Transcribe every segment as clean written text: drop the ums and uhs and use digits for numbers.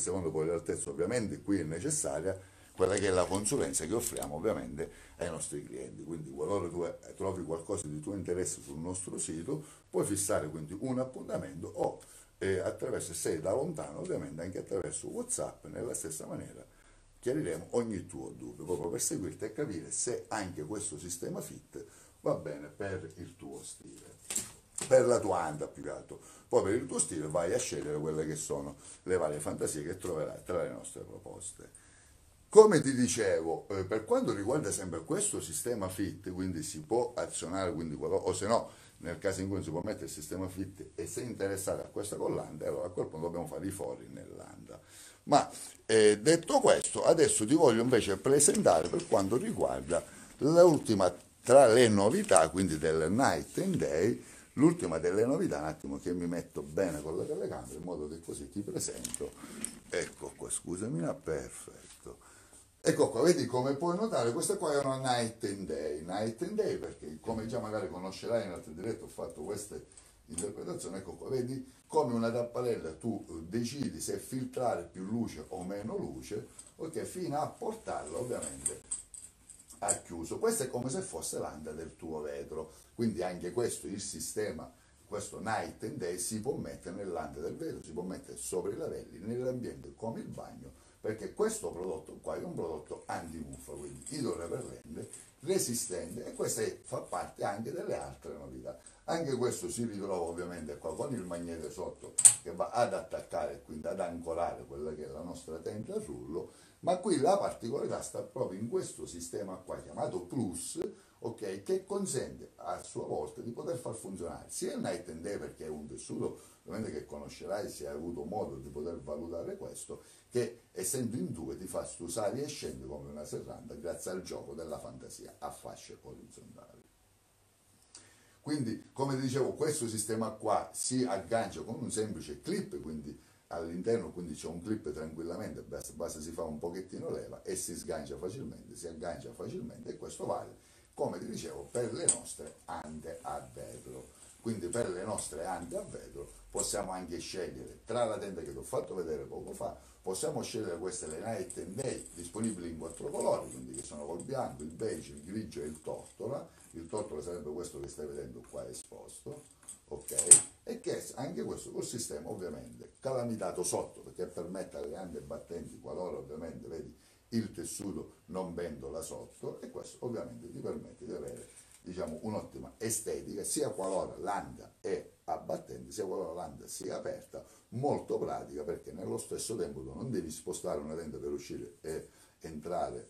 secondo poi l'altezza ovviamente qui è necessaria quella che è la consulenza che offriamo ovviamente ai nostri clienti. Quindi qualora tu trovi qualcosa di tuo interesse sul nostro sito puoi fissare quindi un appuntamento o attraverso, se sei da lontano ovviamente, anche attraverso WhatsApp. Nella stessa maniera chiariremo ogni tuo dubbio proprio per seguirti e capire se anche questo sistema fit va bene per il tuo stile, per la tua anda più che altro. Poi per il tuo stile vai a scegliere quelle che sono le varie fantasie che troverai tra le nostre proposte. Come ti dicevo, per quanto riguarda sempre questo sistema fit, quindi si può azionare, quindi, o se no nel caso in cui non si può mettere il sistema fit e sei interessato a questa collanda, allora a quel punto dobbiamo fare i fori nell'anda. Ma detto questo, adesso ti voglio invece presentare per quanto riguarda l'ultima tra le novità, quindi del Night&Day, l'ultima delle novità, un attimo che mi metto bene con la telecamera in modo che così ti presento. Ecco qua, scusami, perfetto. Ecco qua, vedi come puoi notare, questa qua è una Night&Day. Night&Day perché, come già magari conoscerai in altre dirette, ho fatto queste interpretazioni. Ecco qua, vedi come una tapparella tu decidi se filtrare più luce o meno luce, ok, fino a portarla ovviamente a chiuso. Questo è come se fosse l'anda del tuo vetro, quindi anche questo il sistema, questo Night&Day si può mettere nell'anda del vetro, si può mettere sopra i lavelli, nell'ambiente come il bagno, perché questo prodotto qua è un prodotto anti-muffa, quindi idroreperlente, resistente, e questa fa parte anche delle altre novità. Anche questo si ritrova ovviamente qua con il magnete sotto che va ad attaccare e quindi ad ancorare quella che è la nostra tenda a rullo, ma qui la particolarità sta proprio in questo sistema qua chiamato Plus, ok, che consente a sua volta di poter far funzionare sia il Night&Day, perché è un tessuto ovviamente che conoscerai se hai avuto modo di poter valutare questo, che essendo in due ti fa stusare e scendere come una serranda grazie al gioco della fantasia a fasce orizzontali. Quindi, come dicevo, questo sistema qua si aggancia con un semplice clip, quindi all'interno c'è un clip tranquillamente, basta si fa un pochettino leva e si sgancia facilmente, si aggancia facilmente, e questo vale, come ti dicevo, per le nostre ande a vetro. Quindi per le nostre ande a vetro possiamo anche scegliere tra la tenda che ti ho fatto vedere poco fa, possiamo scegliere queste, le Night&Day, disponibili in 4 colori, quindi che sono col bianco, il beige, il grigio e il tortola. Il tortola sarebbe questo che stai vedendo qua esposto, ok? E che anche questo col sistema ovviamente calamitato sotto, perché permette alle ande battenti, qualora ovviamente vedi il tessuto non bendola sotto, e questo ovviamente ti permette di avere, diciamo, un'ottima estetica sia qualora l'anda è abbattente sia qualora l'anda sia aperta, molto pratica perché nello stesso tempo tu non devi spostare una tenda per uscire e entrare,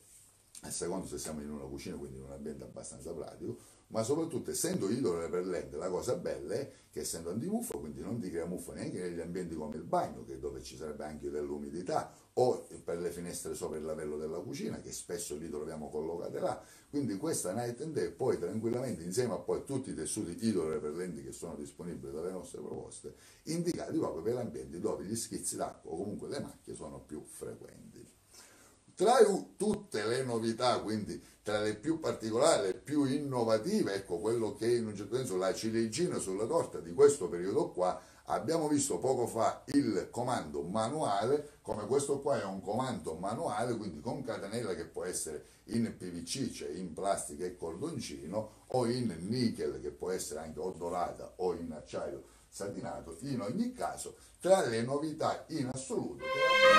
a secondo se siamo in una cucina, quindi in un ambiente abbastanza pratico, ma soprattutto essendo idroreperlente la cosa bella è che essendo antimuffa, quindi non ti crea muffa neanche negli ambienti come il bagno, che dove ci sarebbe anche dell'umidità, o per le finestre sopra il lavello della cucina, che spesso li troviamo collocate là. Quindi questa Night&Day poi tranquillamente, insieme a poi tutti i tessuti idroreperlenti che sono disponibili dalle nostre proposte, indicati proprio per ambienti dove gli schizzi d'acqua o comunque le macchie sono più frequenti. Tra tutte le novità, quindi tra le più particolari, le più innovative, ecco quello che in un certo senso la ciliegina sulla torta di questo periodo qua, abbiamo visto poco fa il comando manuale, come questo qua è un comando manuale, quindi con catenella che può essere in PVC, cioè in plastica e cordoncino, o in nickel che può essere anche o dorata o in acciaio satinato. In ogni caso, tra le novità in assoluto che